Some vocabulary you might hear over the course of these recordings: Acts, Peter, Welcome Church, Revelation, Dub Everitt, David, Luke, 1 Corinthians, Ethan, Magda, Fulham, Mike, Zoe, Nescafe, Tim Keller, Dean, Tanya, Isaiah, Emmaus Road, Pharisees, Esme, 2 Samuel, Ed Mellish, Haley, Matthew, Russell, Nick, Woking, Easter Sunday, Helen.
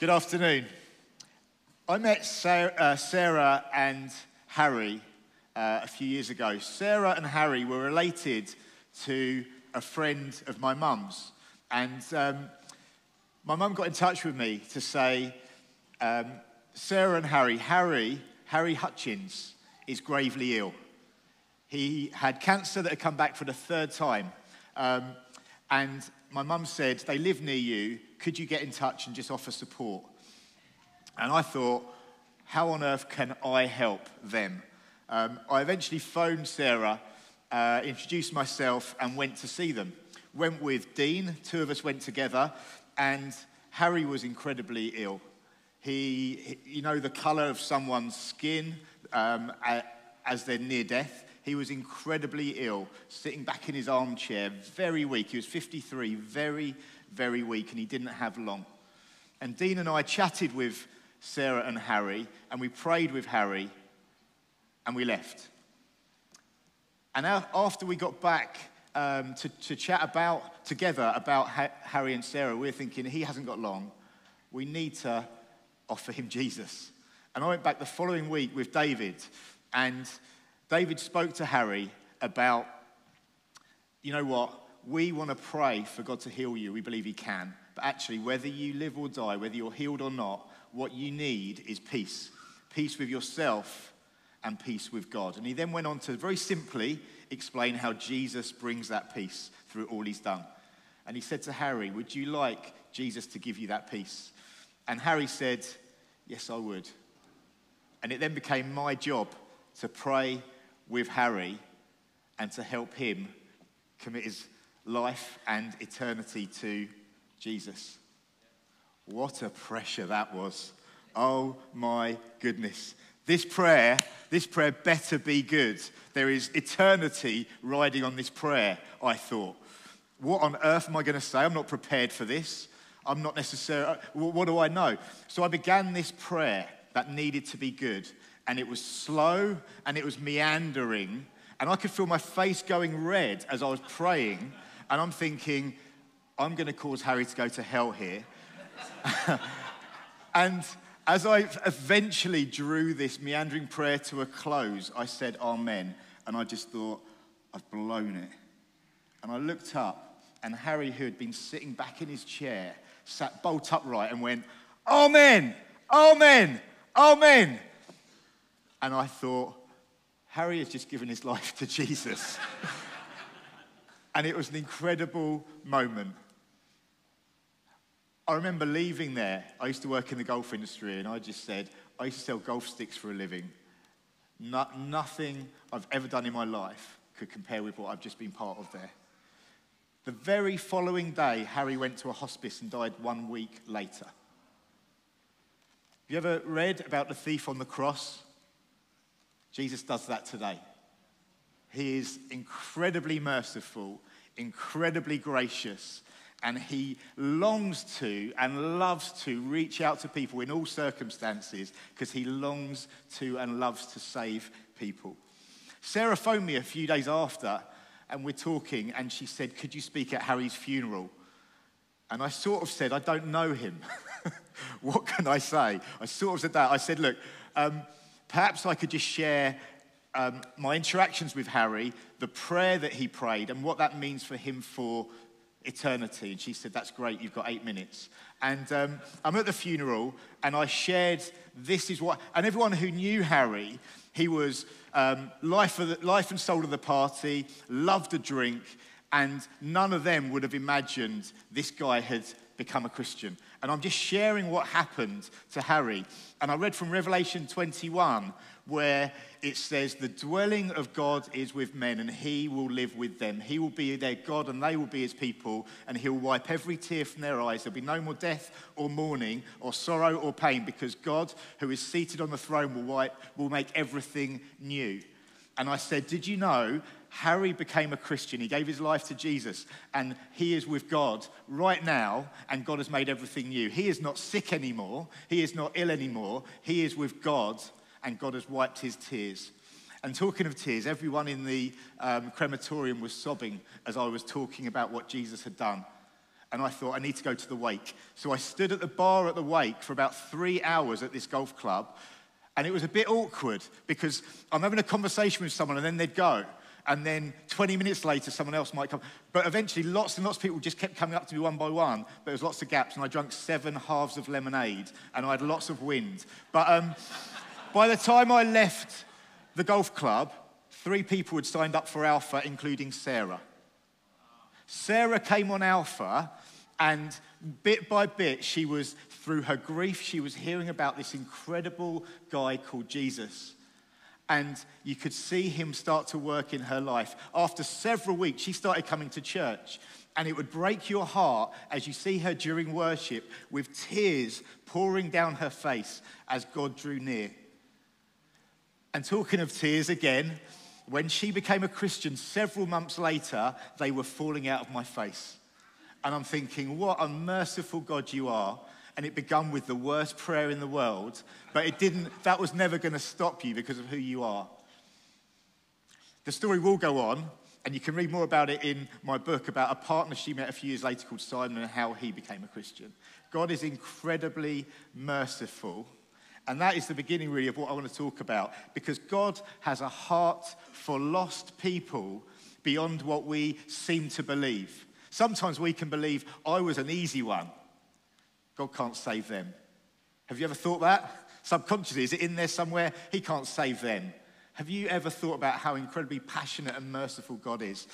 Good afternoon. I met Sarah and Harry a few years ago. Sarah and Harry were related to a friend of my mum's. And my mum got in touch with me to say, Sarah and Harry Hutchins is gravely ill. He had cancer that had come back for the third time. And my mum said, they live near you. Could you get in touch and just offer support? And I thought, how on earth can I help them? I eventually phoned Sarah, introduced myself, and went to see them. Went with Dean, two of us went together, and Harry was incredibly ill. He you know, the colour of someone's skin as they're near death. He was incredibly ill, sitting back in his armchair, very weak. He was 53, very, very weak, and he didn't have long. And Dean and I chatted with Sarah and Harry, and we prayed with Harry, and we left. And after we got back to chat together about Harry and Sarah, we were thinking, he hasn't got long. We need to offer him Jesus. And I went back the following week with David, and David spoke to Harry about, you know what, we want to pray for God to heal you. We believe he can. But actually, whether you live or die, whether you're healed or not, what you need is peace. Peace with yourself and peace with God. And he then went on to very simply explain how Jesus brings that peace through all he's done. And he said to Harry, would you like Jesus to give you that peace? And Harry said, yes, I would. And it then became my job to pray with Harry and to help him commit his life and eternity to Jesus. What a pressure that was. Oh my goodness. This prayer better be good. There is eternity riding on this prayer, I thought. What on earth am I going to say? I'm not prepared for this. I'm not necessarily, what do I know? So I began this prayer that needed to be good. And it was slow, and it was meandering, and I could feel my face going red as I was praying, and I'm thinking, I'm going to cause Harry to go to hell here. And as I eventually drew this meandering prayer to a close, I said, amen, and I just thought, I've blown it. And I looked up, and Harry, who had been sitting back in his chair, sat bolt upright and went, amen, amen, amen. And I thought, Harry has just given his life to Jesus. And it was an incredible moment. I remember leaving there. I used to work in the golf industry, and I just said, I used to sell golf sticks for a living. Nothing I've ever done in my life could compare with what I've just been part of there. The very following day, Harry went to a hospice and died 1 week later. Have you ever read about the thief on the cross? Jesus does that today. He is incredibly merciful, incredibly gracious, and he longs to and loves to reach out to people in all circumstances because he longs to and loves to save people. Sarah phoned me a few days after, and we're talking, and she said, could you speak at Harry's funeral? And I sort of said, I don't know him. What can I say? I sort of said that. I said, look, perhaps I could just share my interactions with Harry, the prayer that he prayed, and what that means for him for eternity. And she said, that's great, you've got 8 minutes. And I'm at the funeral, and I shared, this is what, and everyone who knew Harry, he was life and soul of the party, loved a drink, and none of them would have imagined this guy had become a Christian. And I'm just sharing what happened to Harry. And I read from Revelation 21, where it says, the dwelling of God is with men, and he will live with them. He will be their God, and they will be his people, and he'll wipe every tear from their eyes. There'll be no more death or mourning or sorrow or pain, because God, who is seated on the throne, will make everything new. And I said, did you know Harry became a Christian? He gave his life to Jesus, and he is with God right now, and God has made everything new. He is not sick anymore. He is not ill anymore. He is with God, and God has wiped his tears. And talking of tears, everyone in the crematorium was sobbing as I was talking about what Jesus had done. and I thought, I need to go to the Wake. So I stood at the bar at the Wake for about 3 hours at this golf club, and it was a bit awkward because I'm having a conversation with someone and then they'd go. And then 20 minutes later, someone else might come. But eventually, lots and lots of people just kept coming up to me one by one. But there was lots of gaps, and I drank 7 halves of lemonade, and I had lots of wind. But by the time I left the golf club, 3 people had signed up for Alpha, including Sarah. Sarah came on Alpha, and bit by bit, she was, through her grief, she was hearing about this incredible guy called Jesus. And you could see him start to work in her life. After several weeks, she started coming to church. And it would break your heart as you see her during worship with tears pouring down her face as God drew near. And talking of tears again, when she became a Christian several months later, they were falling out of my face. And I'm thinking, what a merciful God you are. And it began with the worst prayer in the world, but it didn't, that was never going to stop you because of who you are. The story will go on, and you can read more about it in my book about a partner she met a few years later called Simon and how he became a Christian. God is incredibly merciful, and that is the beginning really of what I want to talk about, because God has a heart for lost people beyond what we seem to believe. Sometimes we can believe, I was an easy one. God can't save them. Have you ever thought that? Subconsciously, is it in there somewhere? He can't save them. Have you ever thought about how incredibly passionate and merciful God is?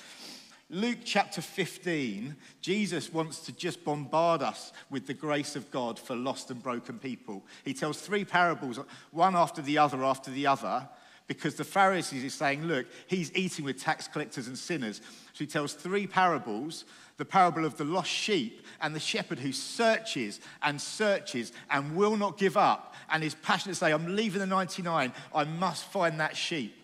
Luke chapter 15, Jesus wants to just bombard us with the grace of God for lost and broken people. He tells 3 parables, one after the other, because the Pharisees is saying, look, he's eating with tax collectors and sinners. So he tells 3 parables, the parable of the lost sheep and the shepherd who searches and searches and will not give up and is passionate to say, I'm leaving the 99, I must find that sheep.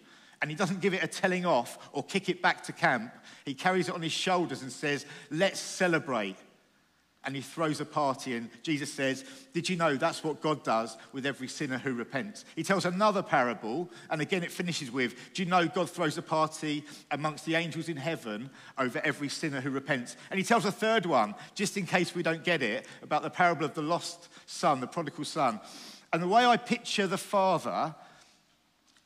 And he doesn't give it a telling off or kick it back to camp. He carries it on his shoulders and says, let's celebrate. And he throws a party, and Jesus says, did you know that's what God does with every sinner who repents? He tells another parable, and again it finishes with, do you know God throws a party amongst the angels in heaven over every sinner who repents? And he tells a third one, just in case we don't get it, about the parable of the lost son, the prodigal son. And the way I picture the father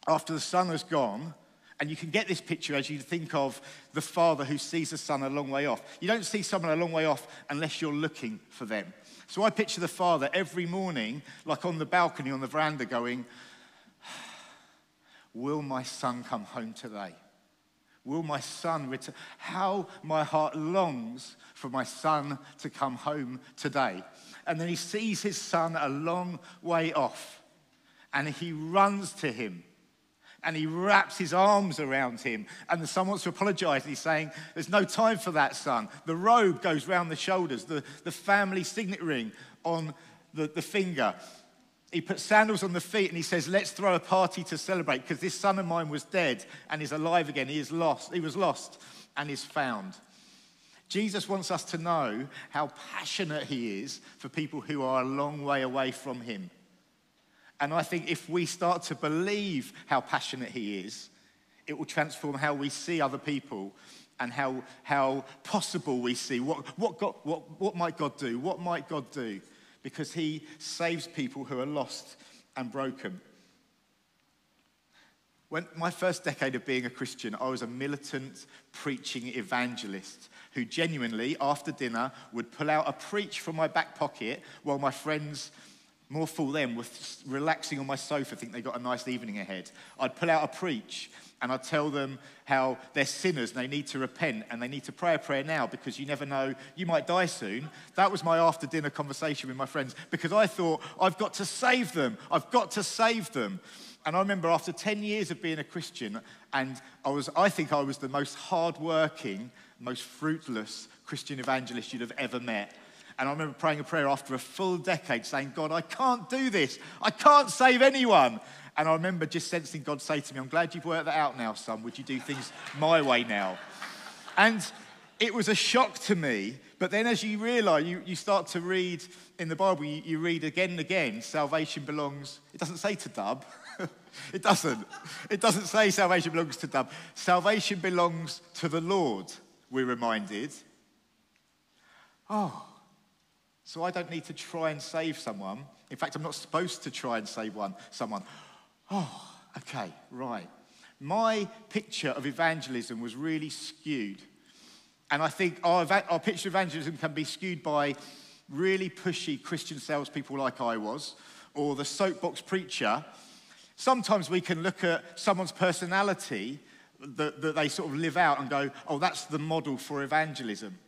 after the son has gone, and you can get this picture as you think of the father who sees the son a long way off. You don't see someone a long way off unless you're looking for them. So I picture the father every morning, like on the balcony, on the veranda, going, will my son come home today? Will my son return? How my heart longs for my son to come home today. And then he sees his son a long way off, and he runs to him. And he wraps his arms around him. And the son wants to apologize. And he's saying, there's no time for that, son. The robe goes round the shoulders. The family signet ring on the finger. He puts sandals on the feet and he says, let's throw a party to celebrate. Because this son of mine was dead and is alive again. He is lost. He was lost and is found. Jesus wants us to know how passionate he is for people who are a long way away from him. And I think if we start to believe how passionate he is, it will transform how we see other people and how possible we see. What might God do? What might God do? Because he saves people who are lost and broken. When my first decade of being a Christian, I was a militant preaching evangelist who genuinely, after dinner, would pull out a preach from my back pocket while my friends, more fool them, were relaxing on my sofa, think they got a nice evening ahead. I'd pull out a preach and I'd tell them how they're sinners and they need to repent and they need to pray a prayer now because you never know, you might die soon. That was my after-dinner conversation with my friends because I thought, I've got to save them. I've got to save them. And I remember after 10 years of being a Christian, and I think I was the most hard-working, most fruitless Christian evangelist you'd have ever met. And I remember praying a prayer after a full decade saying, God, I can't do this. I can't save anyone. And I remember just sensing God say to me, I'm glad you've worked that out now, son. Would you do things my way now? And it was a shock to me. But then as you realise, you start to read in the Bible, you read again and again, salvation belongs, it doesn't say to Dub. It doesn't. It doesn't say salvation belongs to Dub. Salvation belongs to the Lord, we're reminded. Oh, so I don't need to try and save someone. In fact, I'm not supposed to try and save someone. Oh, okay, right. My picture of evangelism was really skewed. And I think our picture of evangelism can be skewed by really pushy Christian salespeople like I was, or the soapbox preacher. Sometimes we can look at someone's personality that they sort of live out and go, oh, that's the model for evangelism.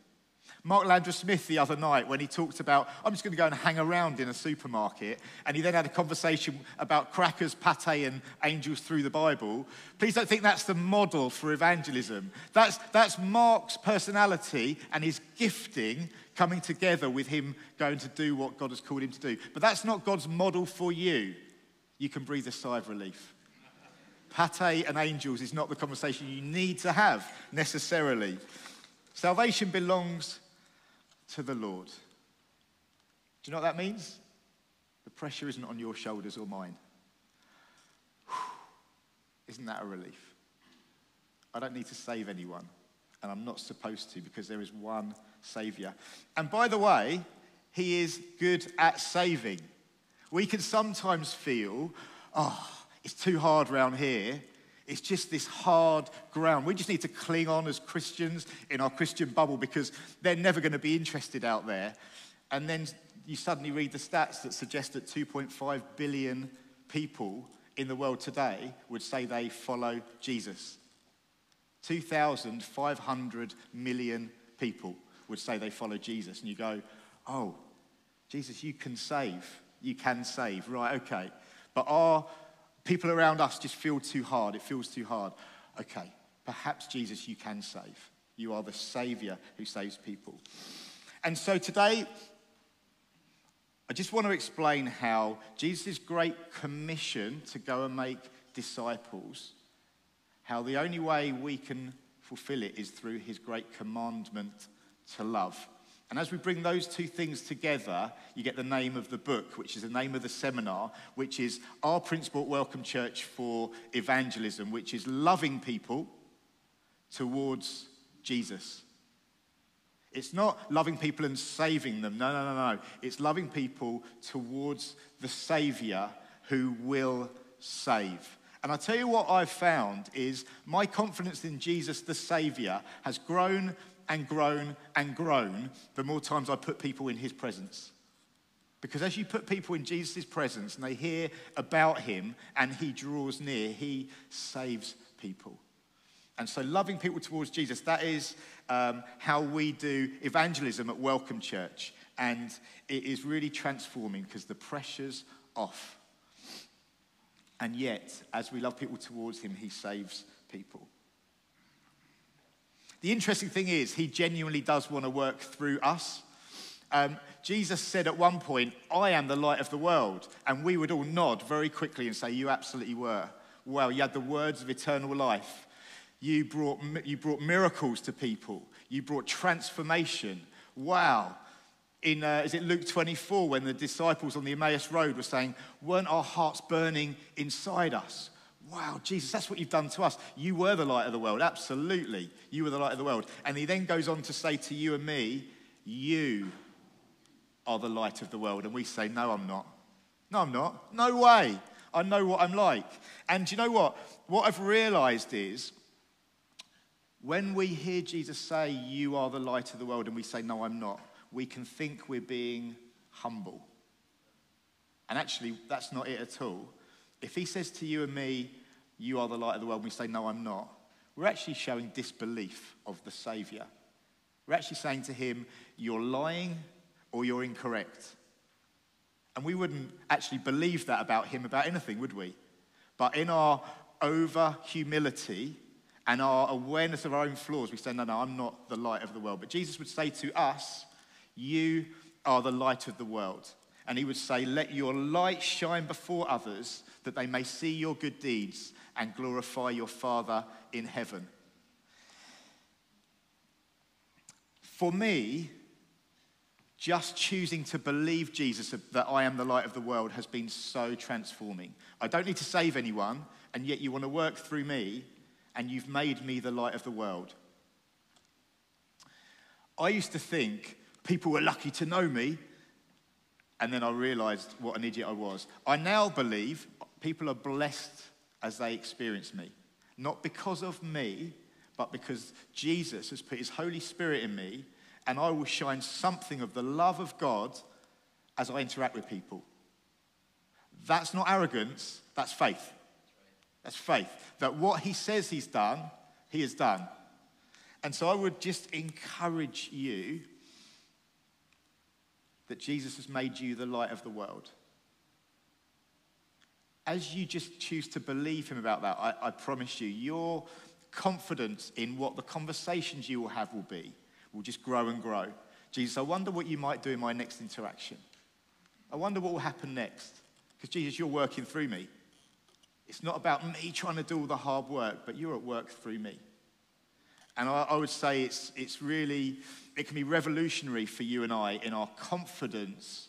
Mark Landra Smith the other night, when he talked about, I'm just going to go and hang around in a supermarket, and he then had a conversation about crackers, pate, and angels through the Bible. Please don't think that's the model for evangelism. That's Mark's personality and his gifting coming together with him going to do what God has called him to do. But that's not God's model for you. You can breathe a sigh of relief. Pate and angels is not the conversation you need to have necessarily. Salvation belongs to the Lord. Do you know what that means? The pressure isn't on your shoulders or mine. Isn't that a relief? I don't need to save anyone, and I'm not supposed to, because there is one Saviour. And by the way, he is good at saving. We can sometimes feel, oh, it's too hard round here. It's just this hard ground. We just need to cling on as Christians in our Christian bubble, because they're never going to be interested out there. And then you suddenly read the stats that suggest that 2.5 billion people in the world today would say they follow Jesus. 2,500 million people would say they follow Jesus. And you go, oh, Jesus, you can save. You can save. Right, okay. But our people around us just feel too hard. It feels too hard. Okay, perhaps, Jesus, you can save. You are the Saviour who saves people. And so today, I just want to explain how Jesus' great commission to go and make disciples, how the only way we can fulfil it is through his great commandment to love. And as we bring those two things together, you get the name of the book, which is the name of the seminar, which is our principle at Welcome Church for evangelism, which is loving people towards Jesus. It's not loving people and saving them. No, no, no, no. It's loving people towards the Saviour who will save. And I tell you what I've found is my confidence in Jesus, the Saviour, has grown and grown and grown the more times I put people in his presence. Because as you put people in Jesus' presence and they hear about him and he draws near, he saves people. And so loving people towards Jesus, that is how we do evangelism at Welcome Church. And it is really transforming, because the pressure's off. And yet, as we love people towards him, he saves people. The interesting thing is, he genuinely does want to work through us. Jesus said at one point, I am the light of the world. And we would all nod very quickly and say, you absolutely were. Well, you had the words of eternal life. You brought miracles to people. You brought transformation. Wow. In, is it Luke 24, when the disciples on the Emmaus Road were saying, weren't our hearts burning inside us? Wow, Jesus, that's what you've done to us. You were the light of the world, absolutely. You were the light of the world. And he then goes on to say to you and me, you are the light of the world. And we say, no, I'm not. No, I'm not. No way. I know what I'm like. And do you know what? What I've realized is, when we hear Jesus say, you are the light of the world, and we say, no, I'm not, we can think we're being humble. And actually, that's not it at all. If he says to you and me, you are the light of the world, and we say, no, I'm not, we're actually showing disbelief of the Saviour. We're actually saying to him, you're lying or you're incorrect. And we wouldn't actually believe that about him, about anything, would we? But in our over-humility and our awareness of our own flaws, we say, no, no, I'm not the light of the world. But Jesus would say to us, you are the light of the world. And he would say, let your light shine before others, that they may see your good deeds and glorify your Father in heaven. For me, just choosing to believe Jesus, that I am the light of the world, has been so transforming. I don't need to save anyone, and yet you want to work through me, and you've made me the light of the world. I used to think People were lucky to know me, and then I realized what an idiot I was. I now believe people are blessed as they experience me, not because of me, but because Jesus has put his Holy Spirit in me, and I will shine something of the love of God as I interact with people. That's not arrogance, that's faith. That's faith. That what he says he's done, he has done. And so I would just encourage you that Jesus has made you the light of the world. As you just choose to believe him about that, I promise you, your confidence in what the conversations you will have will be, will just grow and grow. Jesus, I wonder what you might do in my next interaction. I wonder what will happen next. Because Jesus, you're working through me. It's not about me trying to do all the hard work, but you're at work through me. And I would say it's really, it can be revolutionary for you and I in our confidence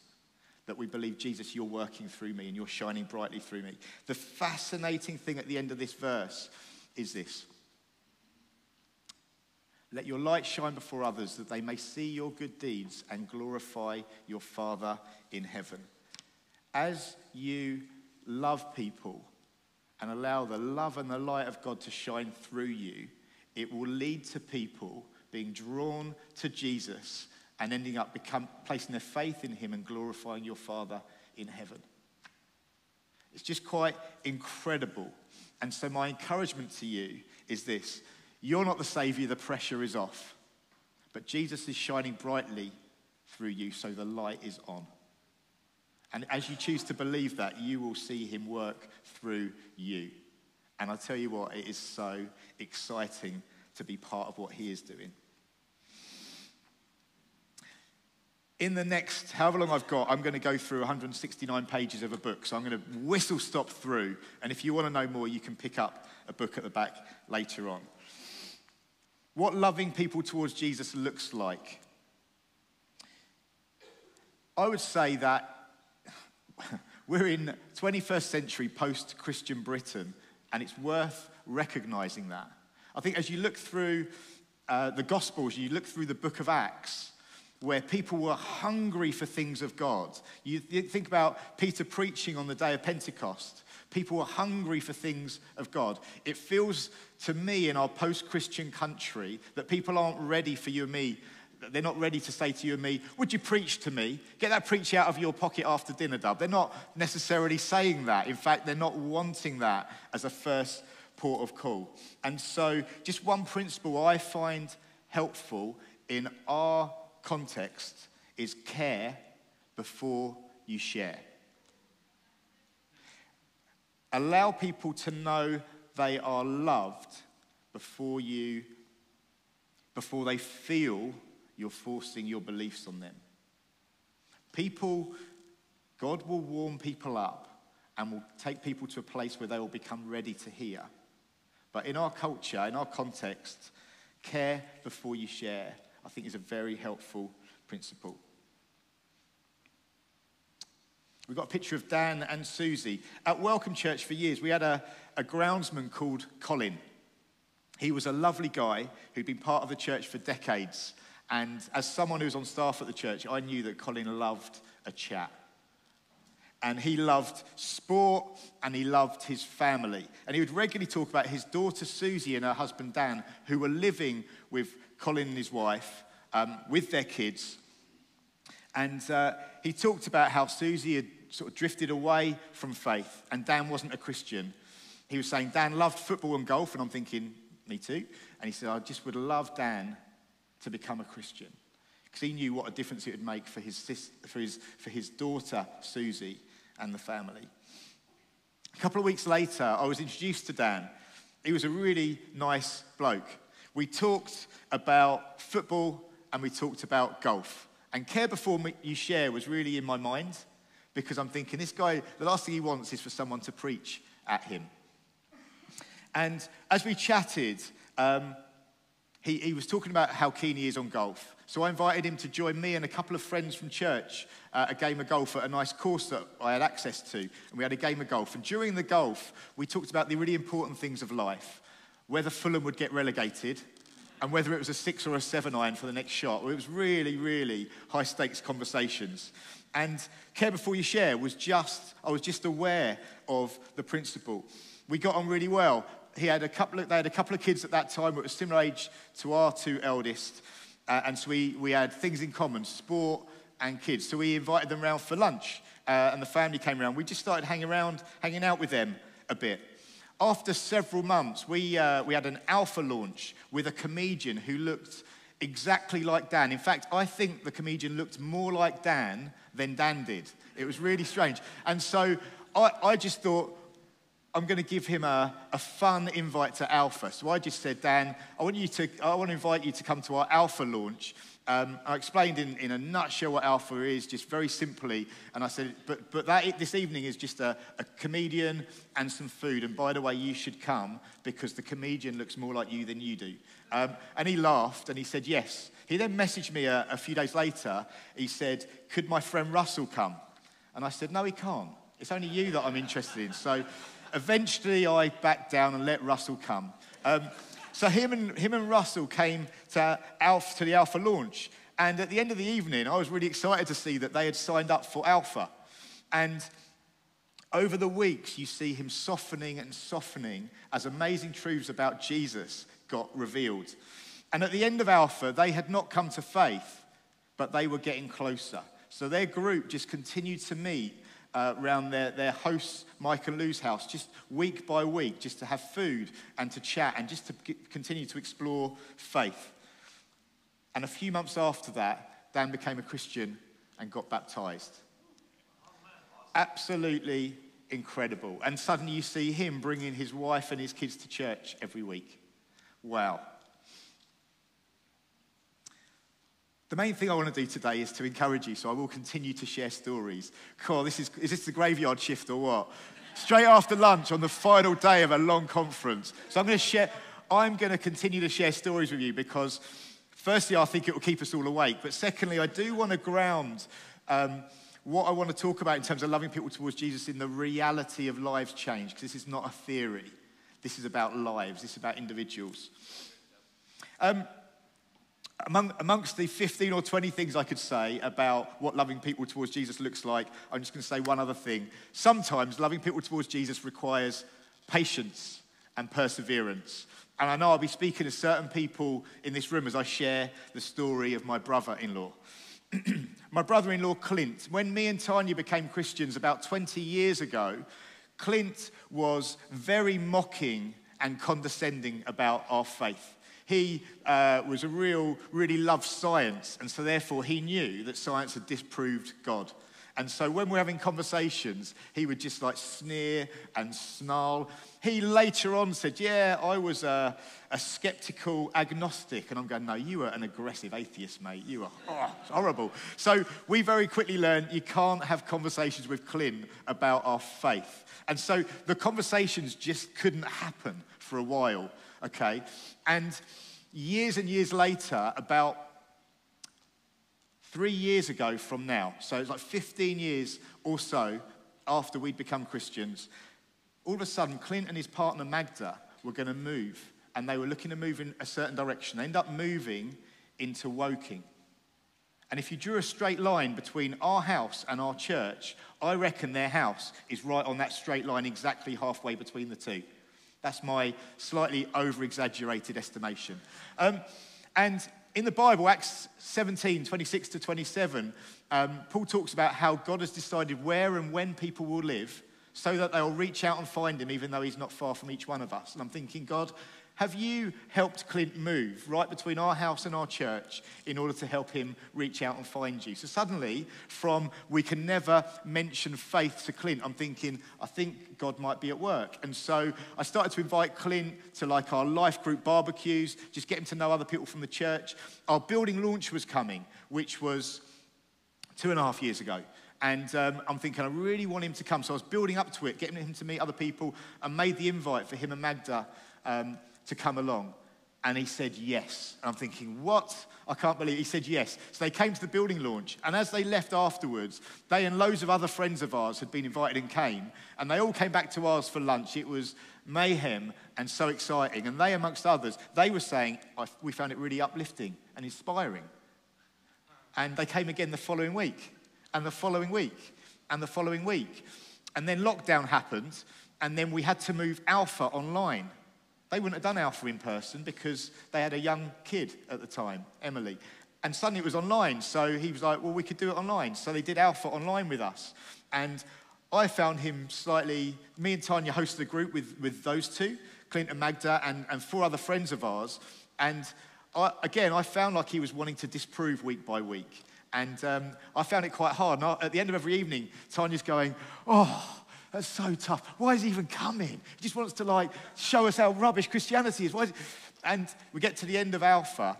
that we believe, Jesus, you're working through me and you're shining brightly through me. The fascinating thing at the end of this verse is this. Let your light shine before others that they may see your good deeds and glorify your Father in heaven. As you love people and allow the love and the light of God to shine through you, it will lead to people being drawn to Jesus and ending up placing their faith in him and glorifying your Father in heaven. It's just quite incredible. And so my encouragement to you is this. You're not the Savior, the pressure is off. But Jesus is shining brightly through you, so the light is on. And as you choose to believe that, you will see him work through you. And I tell you what, it is so exciting to be part of what he is doing. In the next, however long I've got, I'm going to go through 169 pages of a book. So I'm going to whistle stop through. And if you want to know more, you can pick up a book at the back later on. What loving people towards Jesus looks like. I would say that we're in 21st century post-Christian Britain, and it's worth recognizing that. I think as you look through the Gospels, you look through the book of Acts, where people were hungry for things of God. You think about Peter preaching on the day of Pentecost. People were hungry for things of God. It feels to me in our post-Christian country that people aren't ready for you and me. They're not ready to say to you and me, would you preach to me? Get that preach out of your pocket after dinner, Dub. They're not necessarily saying that. In fact, they're not wanting that as a first port of call. And so just one principle I find helpful in our context is care before you share. Allow people to know they are loved before they feel you're forcing your beliefs on them. People, God will warm people up and will take people to a place where they will become ready to hear. But in our culture, in our context, care before you share, I think, is a very helpful principle. We've got a picture of Dan and Susie. At Welcome Church for years, we had a groundsman called Colin. He was a lovely guy who'd been part of the church for decades. And as someone who was on staff at the church, I knew that Colin loved a chat. And he loved sport, and he loved his family. And he would regularly talk about his daughter Susie and her husband Dan, who were living with Colin and his wife, with their kids. And he talked about how Susie had sort of drifted away from faith, and Dan wasn't a Christian. He was saying, Dan loved football and golf, and I'm thinking, me too. And he said, I just would love Dan to become a Christian, because he knew what a difference it would make for his sister, for his daughter, Susie, and the family. A couple of weeks later, I was introduced to Dan. He was a really nice bloke. We talked about football, and we talked about golf. And care before you share was really in my mind, because I'm thinking, this guy, the last thing he wants is for someone to preach at him. And as we chatted, he was talking about how keen he is on golf. So I invited him to join me and a couple of friends from church a game of golf at a nice course that I had access to. And we had a game of golf. And during the golf, we talked about the really important things of life. Whether Fulham would get relegated, and whether it was a 6 or a 7 iron for the next shot. Well, it was really, really high stakes conversations. And Care Before You Share was just, I was just aware of the principle. We got on really well. They had a couple of kids at that time that were similar age to our two eldest. And so we had things in common, sport and kids. So we invited them round for lunch and the family came round. We just started hanging out with them a bit. After several months, we had an Alpha launch with a comedian who looked exactly like Dan. In fact, I think the comedian looked more like Dan than Dan did. It was really strange. And so I just thought, I'm going to give him a fun invite to Alpha. So I just said, Dan, I want to invite you to come to our Alpha launch. I explained in a nutshell what Alpha is, just very simply. And I said, but this evening is just a comedian and some food. And by the way, you should come because the comedian looks more like you than you do. And he laughed and he said, yes. He then messaged me a few days later. He said, could my friend Russell come? And I said, no, he can't. It's only you that I'm interested in. So eventually I backed down and let Russell come. So him and Russell came to the Alpha launch. And at the end of the evening, I was really excited to see that they had signed up for Alpha. And over the weeks, you see him softening and softening as amazing truths about Jesus got revealed. And at the end of Alpha, they had not come to faith, but they were getting closer. So their group just continued to meet around their hosts, Mike and Lou's house, just week by week, just to have food and to chat and just to continue to explore faith. And a few months after that, Dan became a Christian and got baptized. Absolutely incredible. And suddenly you see him bringing his wife and his kids to church every week. Wow. The main thing I want to do today is to encourage you, so I will continue to share stories. Cool, is this the graveyard shift or what? Straight after lunch on the final day of a long conference. So I'm going to continue to share stories with you because firstly, I think it will keep us all awake. But secondly, I do want to ground what I want to talk about in terms of loving people towards Jesus in the reality of lives change, because this is not a theory. This is about lives. This is about individuals. Amongst the 15 or 20 things I could say about what loving people towards Jesus looks like, I'm just going to say one other thing. Sometimes loving people towards Jesus requires patience and perseverance. And I know I'll be speaking to certain people in this room as I share the story of my brother-in-law. My brother-in-law, Clint. When me and Tanya became Christians about 20 years ago, Clint was very mocking and condescending about our faith. He was really loved science, and so therefore he knew that science had disproved God. And so when we're having conversations, he would just like sneer and snarl. He later on said, yeah, I was a skeptical agnostic. And I'm going, no, you were an aggressive atheist, mate. You were horrible. So we very quickly learned you can't have conversations with Clint about our faith. And so the conversations just couldn't happen for a while. Okay, and years later, about 3 years ago from now, so it's like 15 years or so after we'd become Christians, all of a sudden, Clint and his partner Magda were going to move, and they were looking to move in a certain direction. They ended up moving into Woking. And if you drew a straight line between our house and our church, I reckon their house is right on that straight line, exactly halfway between the two. That's my slightly over-exaggerated estimation. And in the Bible, Acts 17, 26 to 27, Paul talks about how God has decided where and when people will live so that they'll reach out and find him, even though he's not far from each one of us. And I'm thinking, God, have you helped Clint move right between our house and our church in order to help him reach out and find you? So suddenly, from we can never mention faith to Clint, I'm thinking, I think God might be at work. And so I started to invite Clint to like our life group barbecues, just getting to know other people from the church. Our building launch was coming, which was 2.5 years ago. And I'm thinking, I really want him to come. So I was building up to it, getting him to meet other people, and made the invite for him and Magda to come along. And he said yes. And I'm thinking, what? I can't believe it. He said yes. So they came to the building launch. And as they left afterwards, they and loads of other friends of ours had been invited and came. And they all came back to ours for lunch. It was mayhem and so exciting. And they, amongst others, they were saying, we found it really uplifting and inspiring. And they came again the following week. And the following week. And the following week. And then lockdown happened. And then we had to move Alpha online. They wouldn't have done Alpha in person because they had a young kid at the time, Emily. And suddenly it was online. So he was like, well, we could do it online. So they did Alpha online with us. And I found him slightly, me and Tanya hosted a group with those two, Clint and Magda and four other friends of ours. And I found like he was wanting to disprove week by week. And I found it quite hard. And at the end of every evening, Tanya's going, oh, that's so tough. Why is he even coming? He just wants to, like, show us how rubbish Christianity is. And we get to the end of Alpha,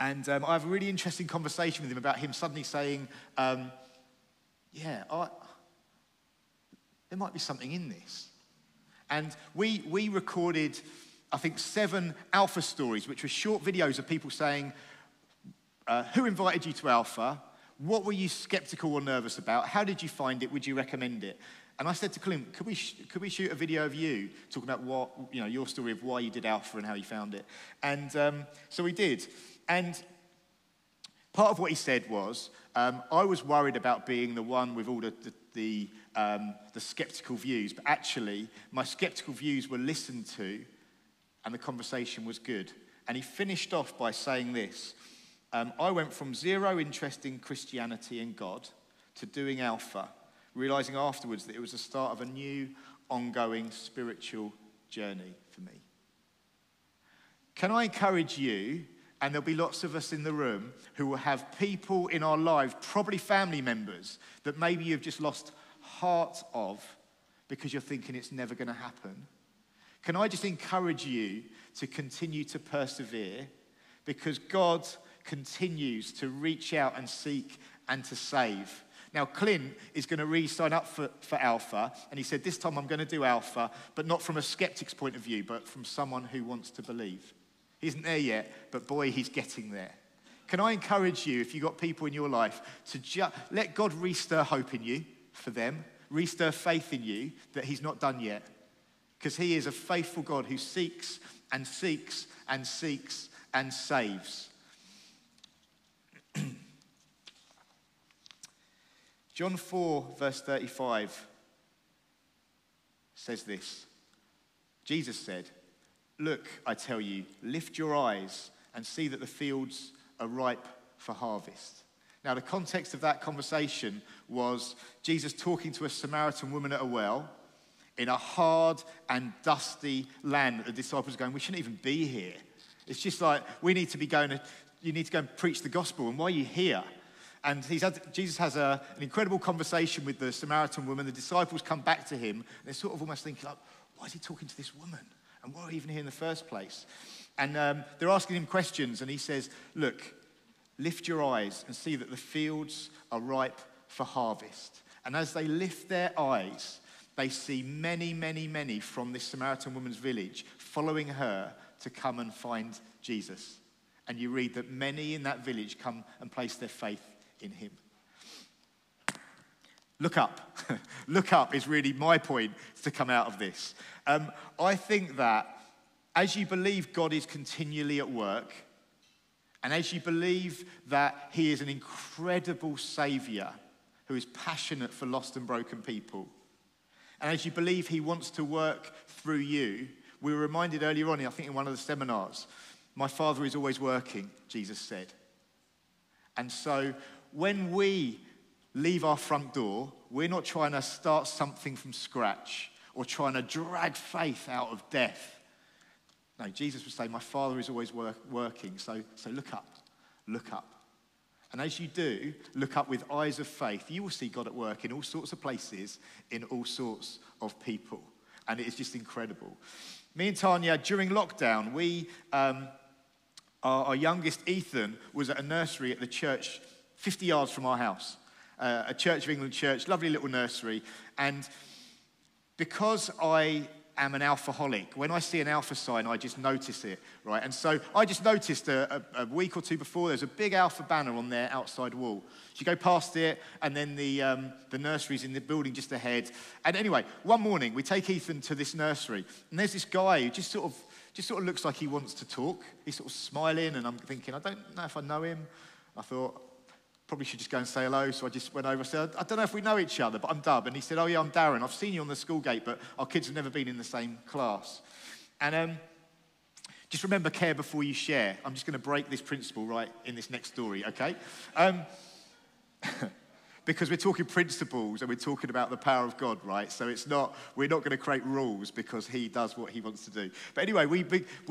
and I have a really interesting conversation with him about him suddenly saying, there might be something in this. And we recorded, I think, 7 Alpha stories, which were short videos of people saying, who invited you to Alpha? What were you skeptical or nervous about? How did you find it? Would you recommend it? And I said to Colin, could we shoot a video of you talking about what, you know, your story of why you did Alpha and how you found it? And so we did. And part of what he said was, I was worried about being the one with all the skeptical views, but actually my skeptical views were listened to and the conversation was good. And he finished off by saying this, I went from zero interest in Christianity and God to doing Alpha, realizing afterwards that it was the start of a new, ongoing spiritual journey for me. Can I encourage you, and there'll be lots of us in the room, who will have people in our lives, probably family members, that maybe you've just lost heart of because you're thinking it's never going to happen. Can I just encourage you to continue to persevere because God continues to reach out and seek and to save. Now, Clint is going to re-sign up for Alpha, and he said, this time I'm going to do Alpha, but not from a skeptic's point of view, but from someone who wants to believe. He isn't there yet, but boy, he's getting there. Can I encourage you, if you've got people in your life, to let God re-stir hope in you for them, re-stir faith in you that he's not done yet, because he is a faithful God who seeks and seeks and seeks and saves. John 4, verse 35 says this. Jesus said, look, I tell you, lift your eyes and see that the fields are ripe for harvest. Now, the context of that conversation was Jesus talking to a Samaritan woman at a well in a hard and dusty land. The disciples are going, we shouldn't even be here. It's just like, we need to be going, you need to go and preach the gospel, and why are you here? And Jesus has an incredible conversation with the Samaritan woman. The disciples come back to him. They're sort of almost thinking, like, why is he talking to this woman? And why are we even here in the first place? And they're asking him questions. And he says, look, lift your eyes and see that the fields are ripe for harvest. And as they lift their eyes, they see many, many, many from this Samaritan woman's village following her to come and find Jesus. And you read that many in that village come and place their faith in him. Look up. Look up is really my point to come out of this. I think that as you believe God is continually at work, and as you believe that he is an incredible saviour who is passionate for lost and broken people, and as you believe he wants to work through you, we were reminded earlier on, I think in one of the seminars, my Father is always working, Jesus said. And so, when we leave our front door, we're not trying to start something from scratch or trying to drag faith out of death. No, Jesus would say, my Father is always working, so look up, look up. And as you do, look up with eyes of faith, you will see God at work in all sorts of places, in all sorts of people. And it is just incredible. Me and Tanya, during lockdown, our youngest, Ethan, was at a nursery at the church 50 yards from our house, a Church of England church, lovely little nursery. And because I am an alcoholic. When I see an alpha sign, I just notice it, right? And so I just noticed a week or two before, there's a big alpha banner on their outside wall. So you go past it, and then the nursery's in the building just ahead. And anyway, one morning, we take Ethan to this nursery, and there's this guy who just sort of looks like he wants to talk. He's sort of smiling, and I'm thinking, I don't know if I know him. I thought, probably should just go and say hello. So I just went over and said, I don't know if we know each other, but I'm Dub. And he said, oh yeah, I'm Darren. I've seen you on the school gate, but our kids have never been in the same class. And just remember, care before you share. I'm just going to break this principle right in this next story, okay? Because we're talking principles and we're talking about the power of God, right? So it's not, we're not going to create rules because he does what he wants to do. But anyway, we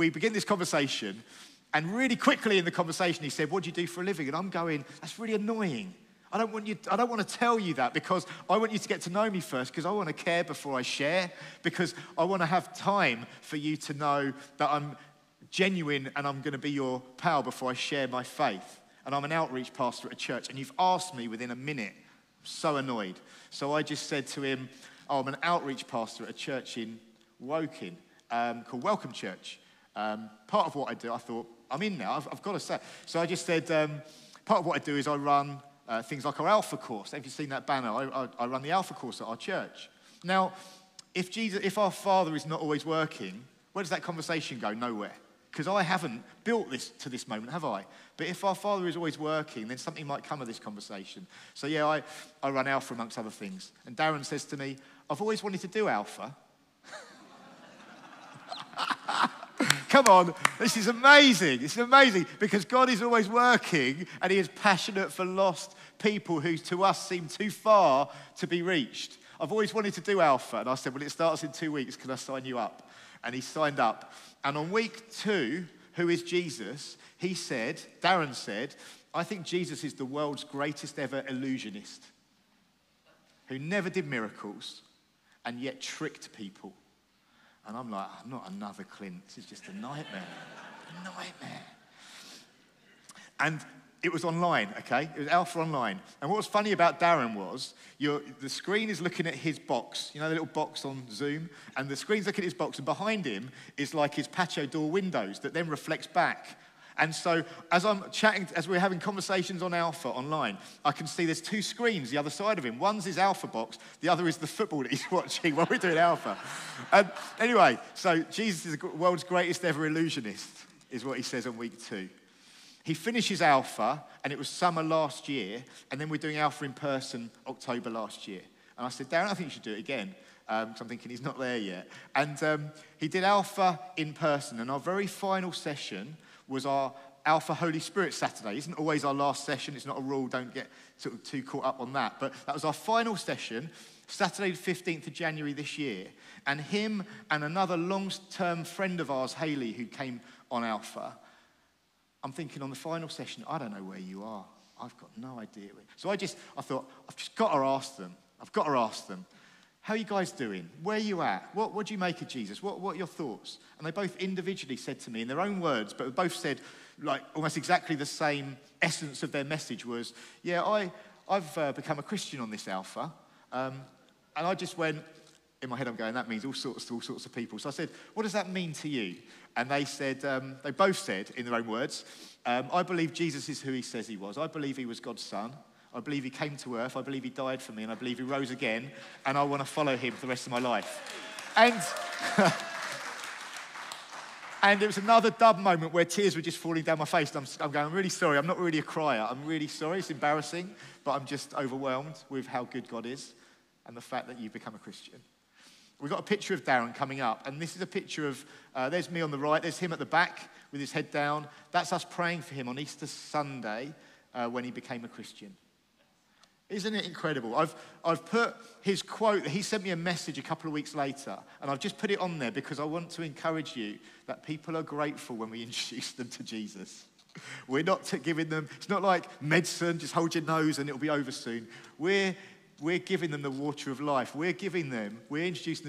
begin this conversation. And really quickly in the conversation, he said, what do you do for a living? And I'm going, that's really annoying. I don't want to tell you that because I want you to get to know me first because I want to care before I share because I want to have time for you to know that I'm genuine and I'm going to be your pal before I share my faith. And I'm an outreach pastor at a church and you've asked me within a minute. I'm so annoyed. So I just said to him, oh, I'm an outreach pastor at a church in Woking called Welcome Church. Part of what I do, I thought, I'm in now, I've got to say. So I just said, part of what I do is I run things like our Alpha course. Have you seen that banner? I run the Alpha course at our church. Now, if our Father is not always working, where does that conversation go? Nowhere. Because I haven't built this to this moment, have I? But if our Father is always working, then something might come of this conversation. So yeah, I run Alpha amongst other things. And Darren says to me, I've always wanted to do Alpha. Come on, this is amazing. This is amazing because God is always working and he is passionate for lost people who to us seem too far to be reached. I've always wanted to do Alpha. And I said, well, it starts in 2 weeks. Can I sign you up? And he signed up. And on week 2, who is Jesus? He said, Darren said, I think Jesus is the world's greatest ever illusionist who never did miracles and yet tricked people. And I'm like, I'm not another Clint. This is just a nightmare. A nightmare. And it was online, okay? It was Alpha Online. And what was funny about Darren was the screen is looking at his box, you know, the little box on Zoom? And the screen's looking at his box, and behind him is like his patio door windows that then reflects back. And so as I'm chatting, as we're having conversations on Alpha online, I can see there's 2 screens the other side of him. One's his Alpha box, the other is the football that he's watching while we're doing Alpha. Anyway, so Jesus is the world's greatest ever illusionist, is what he says on week 2. He finishes Alpha, and it was summer last year, and then we're doing Alpha in person October last year. And I said, Darren, I think you should do it again. Because I'm thinking he's not there yet. And he did Alpha in person, and our very final session was our Alpha Holy Spirit Saturday. It isn't always our last session. It's not a rule. Don't get sort of too caught up on that. But that was our final session, Saturday the 15th of January this year. And him and another long-term friend of ours, Haley, who came on Alpha, I'm thinking on the final session, I don't know where you are. I've got no idea. So I thought, I've just got to ask them. I've got to ask them. How are you guys doing? Where are you at? What do you make of Jesus? What are your thoughts? And they both individually said to me in their own words, but both said like almost exactly the same essence of their message was, yeah, I've become a Christian on this Alpha. And I just went, in my head I'm going, that means all sorts of people. So I said, what does that mean to you? And they said, they both said in their own words, I believe Jesus is who he says he was. I believe he was God's son. I believe he came to earth, I believe he died for me, and I believe he rose again, and I want to follow him for the rest of my life. And it was another Dub moment where tears were just falling down my face. I'm going, I'm really sorry, I'm not really a crier. I'm really sorry, it's embarrassing, but I'm just overwhelmed with how good God is and the fact that you've become a Christian. We've got a picture of Darren coming up, and this is a picture of, there's me on the right, there's him at the back with his head down. That's us praying for him on Easter Sunday when he became a Christian. Isn't it incredible? I've put his quote, he sent me a message a couple of weeks later, and I've just put it on there because I want to encourage you that people are grateful when we introduce them to Jesus. We're not giving them, it's not like medicine, just hold your nose and it'll be over soon. We're giving them the water of life. We're introducing them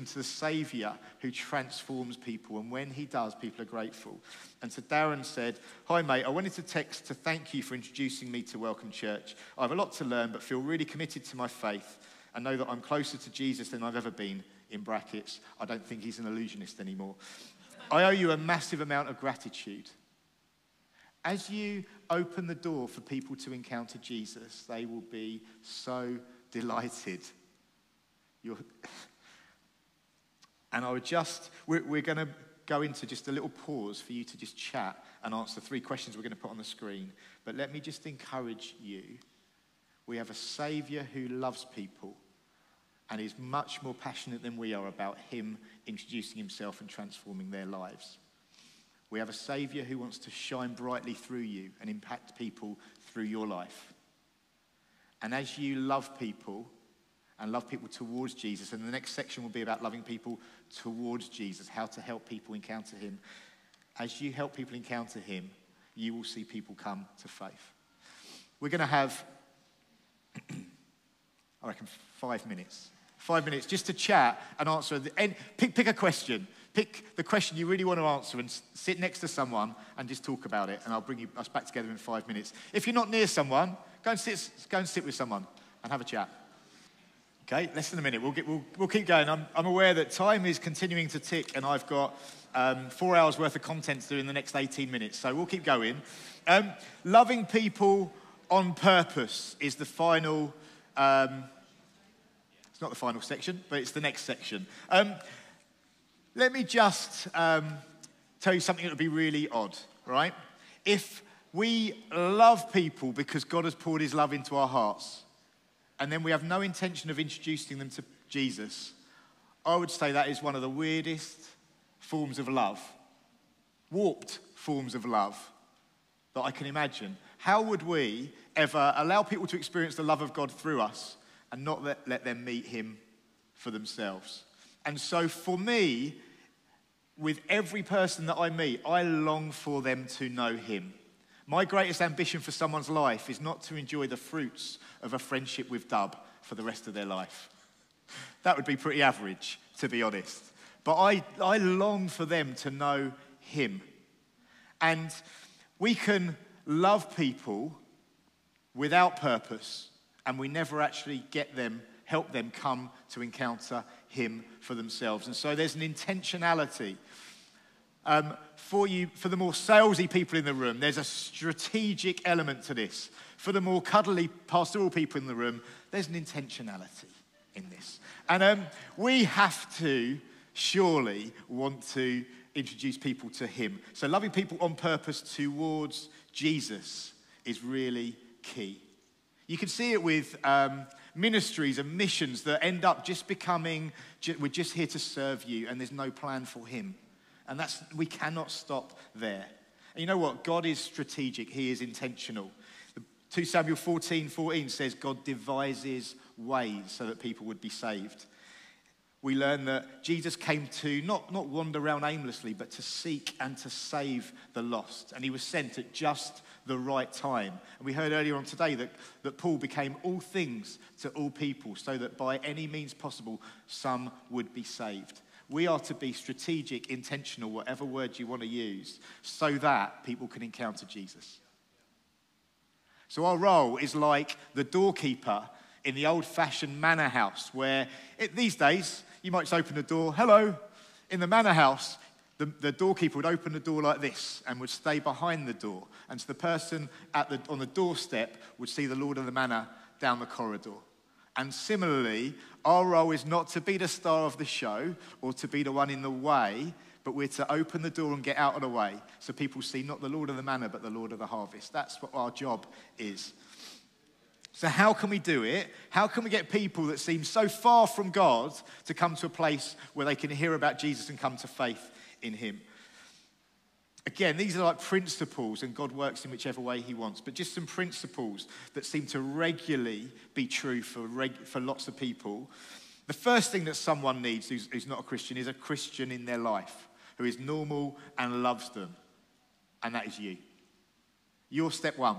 to the Saviour who transforms people, and when he does, people are grateful. And so Darren said, hi mate, I wanted to text to thank you for introducing me to Welcome Church. I have a lot to learn, but feel really committed to my faith I know that I'm closer to Jesus than I've ever been, in brackets. I don't think he's an illusionist anymore. I owe you a massive amount of gratitude. As you open the door for people to encounter Jesus, they will be so delighted. And I would just, we're going to go into just a little pause for you to just chat and answer three questions we're going to put on the screen. But let me just encourage you. We have a Saviour who loves people and is much more passionate than we are about him introducing himself and transforming their lives. We have a Saviour who wants to shine brightly through you and impact people through your life. And as you love people, and love people towards Jesus, and the next section will be about loving people towards Jesus, how to help people encounter him. As you help people encounter him, you will see people come to faith. We're going to have, I reckon, 5 minutes. 5 minutes just to chat and answer. And pick a question. Pick the question you really want to answer and sit next to someone and just talk about it. And I'll bring us back together in 5 minutes. If you're not near someone, go and sit with someone and have a chat. Okay, less than a minute. We'll keep going. I'm aware that time is continuing to tick, and I've got 4 hours worth of content to do in the next 18 minutes. So we'll keep going. Loving people on purpose is the final. It's not the final section, but it's the next section. Let me just tell you something that would be really odd, right? If we love people because God has poured his love into our hearts, and then we have no intention of introducing them to Jesus, I would say that is one of the weirdest forms of love, warped forms of love that I can imagine. How would we ever allow people to experience the love of God through us and not let them meet him for themselves? And so for me, with every person that I meet, I long for them to know him. My greatest ambition for someone's life is not to enjoy the fruits of a friendship with Dub for the rest of their life. That would be pretty average, to be honest. But I long for them to know him. And we can love people without purpose, and we never actually help them come to encounter him for themselves. And so there's an intentionality. For the more salesy people in the room, there's a strategic element to this. For the more cuddly pastoral people in the room, there's an intentionality in this. And we have to surely want to introduce people to him. So loving people on purpose towards Jesus is really key. You can see it with ministries and missions that end up just becoming, we're just here to serve you, and there's no plan for him. And we cannot stop there. And you know what? God is strategic. He is intentional. 2 Samuel 14:14 says God devises ways so that people would be saved. We learn that Jesus came to not wander around aimlessly, but to seek and to save the lost. And he was sent at just the right time. And we heard earlier on today that Paul became all things to all people so that by any means possible, some would be saved. We are to be strategic, intentional, whatever word you want to use, so that people can encounter Jesus. So our role is like the doorkeeper in the old-fashioned manor house, where these days you might just open the door, hello. In the manor house, the doorkeeper would open the door like this and would stay behind the door. And so the person on the doorstep would see the Lord of the Manor down the corridor. And similarly, our role is not to be the star of the show or to be the one in the way, but we're to open the door and get out of the way so people see not the Lord of the Manor, but the Lord of the Harvest. That's what our job is. So how can we do it? How can we get people that seem so far from God to come to a place where they can hear about Jesus and come to faith in him? Again, these are like principles, and God works in whichever way he wants, but just some principles that seem to regularly be true for lots of people. The first thing that someone needs who's not a Christian is a Christian in their life who is normal and loves them, and that is you. You're step one,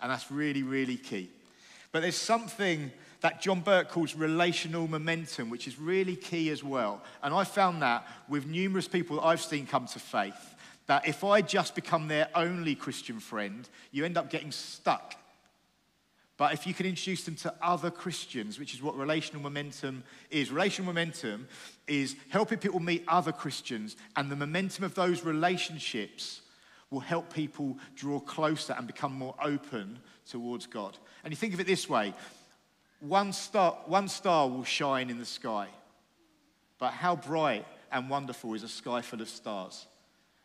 and that's really, really key. But there's something that John Burke calls relational momentum, which is really key as well, and I found that with numerous people that I've seen come to faith, that if I just become their only Christian friend, you end up getting stuck. But if you can introduce them to other Christians, which is what relational momentum is. Relational momentum is helping people meet other Christians, and the momentum of those relationships will help people draw closer and become more open towards God. And you think of it this way, one star will shine in the sky, but how bright and wonderful is a sky full of stars?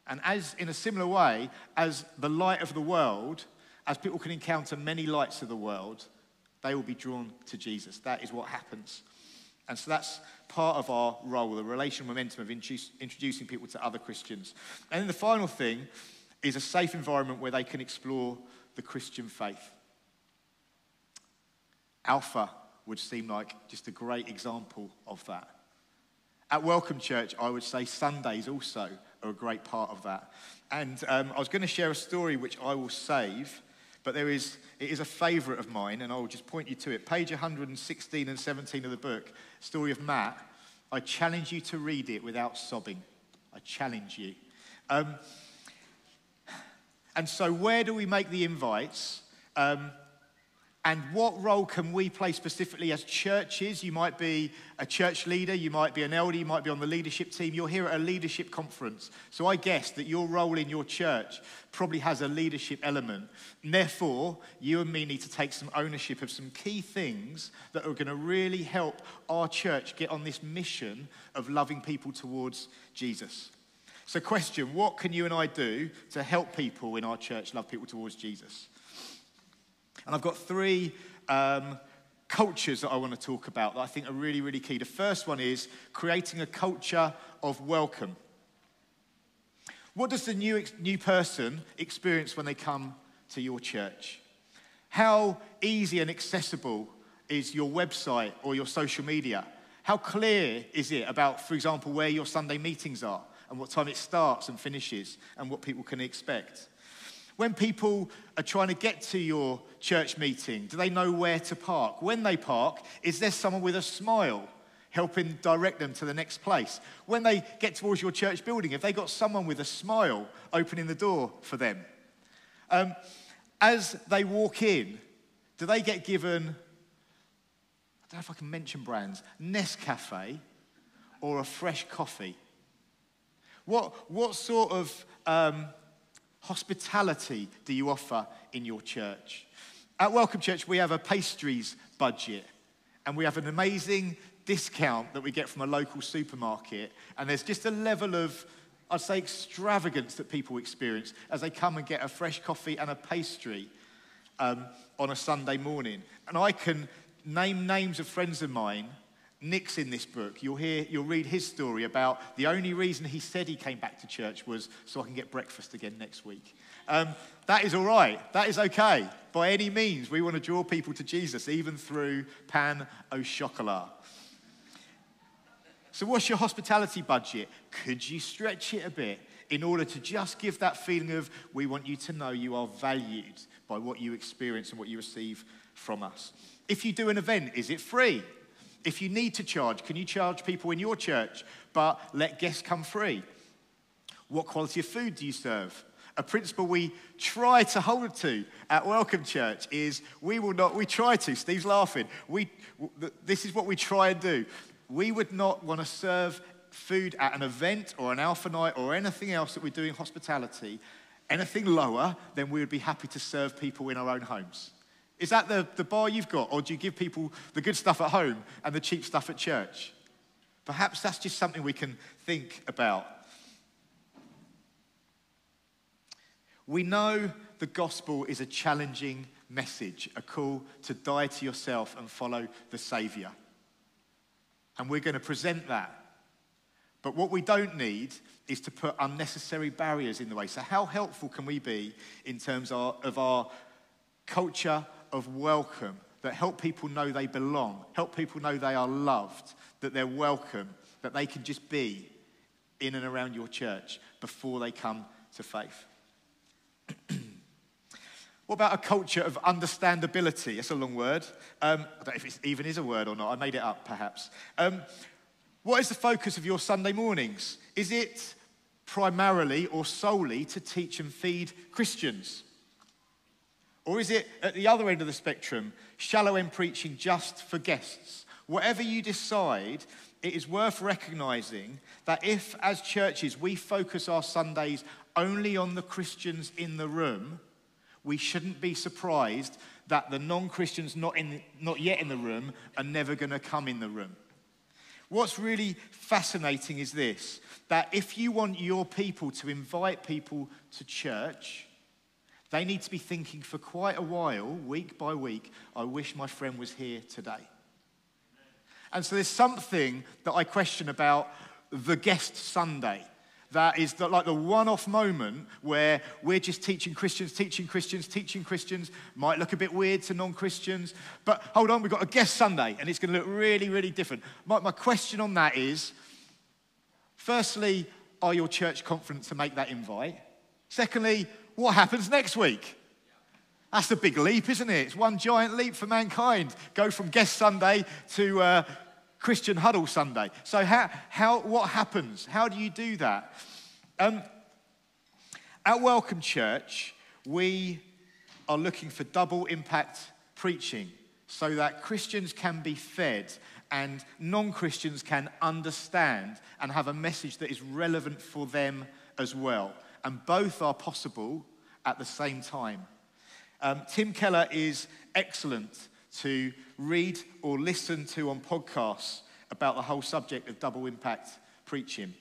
And as in a similar way, as the light of the world, as people can encounter many lights of the world, they will be drawn to Jesus. That is what happens. And so that's part of our role, the relational momentum of introducing people to other Christians. And then the final thing is a safe environment where they can explore the Christian faith. Alpha would seem like just a great example of that. At Welcome Church, I would say Sundays also are a great part of that. And I was going to share a story which I will save, but it is a favourite of mine, and I'll just point you to it. Page 116 and 17 of the book, story of Matt. I challenge you to read it without sobbing. I challenge you. And so where do we make the invites? And what role can we play specifically as churches? You might be a church leader, you might be an elder, you might be on the leadership team. You're here at a leadership conference. So I guess that your role in your church probably has a leadership element. And therefore, you and me need to take some ownership of some key things that are going to really help our church get on this mission of loving people towards Jesus. So question, what can you and I do to help people in our church love people towards Jesus? And I've got three cultures that I want to talk about that I think are really, really key. The first one is creating a culture of welcome. What does the new person experience when they come to your church? How easy and accessible is your website or your social media? How clear is it about, for example, where your Sunday meetings are and what time it starts and finishes and what people can expect? When people are trying to get to your church meeting, do they know where to park? When they park, is there someone with a smile helping direct them to the next place? When they get towards your church building, have they got someone with a smile opening the door for them? As they walk in, do they get given, I don't know if I can mention brands, Nescafe or a fresh coffee? What sort of hospitality do you offer in your church? At Welcome Church, we have a pastries budget, and we have an amazing discount that we get from a local supermarket, and there's just a level of, I'd say, extravagance that people experience as they come and get a fresh coffee and a pastry on a Sunday morning. And I can name names of friends of mine. Nick's in this book. You'll read his story about the only reason he said he came back to church was so I can get breakfast again next week. That is all right. That is okay. By any means, we want to draw people to Jesus, even through pan au chocolat. So what's your hospitality budget? Could you stretch it a bit in order to just give that feeling of, we want you to know you are valued by what you experience and what you receive from us? If you do an event, is it free? If you need to charge, can you charge people in your church, but let guests come free? What quality of food do you serve? A principle we try to hold to at Welcome Church is Steve's laughing. This is what we try and do. We would not want to serve food at an event or an Alpha night or anything else that we do in hospitality, anything lower than we would be happy to serve people in our own homes. Is that the bar you've got, or do you give people the good stuff at home and the cheap stuff at church? Perhaps that's just something we can think about. We know the gospel is a challenging message, a call to die to yourself and follow the Saviour. And we're going to present that. But what we don't need is to put unnecessary barriers in the way. So how helpful can we be in terms of our culture of welcome, that help people know they belong, help people know they are loved, that they're welcome, that they can just be in and around your church before they come to faith? What about a culture of understandability? It's a long word. I don't know if it even is a word or not. I made it up, perhaps. What is the focus of your Sunday mornings? Is it primarily or solely to teach and feed Christians? Or is it at the other end of the spectrum, shallow end preaching just for guests? Whatever you decide, it is worth recognising that if, as churches, we focus our Sundays only on the Christians in the room, we shouldn't be surprised that the non-Christians not yet in the room are never going to come in the room. What's really fascinating is this, that if you want your people to invite people to church, they need to be thinking for quite a while, week by week, I wish my friend was here today. And so there's something that I question about the guest Sunday. That is like the one-off moment where we're just teaching Christians. Might look a bit weird to non-Christians. But hold on, we've got a guest Sunday, and it's going to look really, really different. My question on that is, firstly, are your church confident to make that invite? Secondly, what happens next week? That's a big leap, isn't it? It's one giant leap for mankind. Go from guest Sunday to Christian Huddle Sunday. So what happens? How do you do that? At Welcome Church, we are looking for double impact preaching so that Christians can be fed and non-Christians can understand and have a message that is relevant for them as well. And both are possible at the same time. Tim Keller is excellent to read or listen to on podcasts about the whole subject of double impact preaching.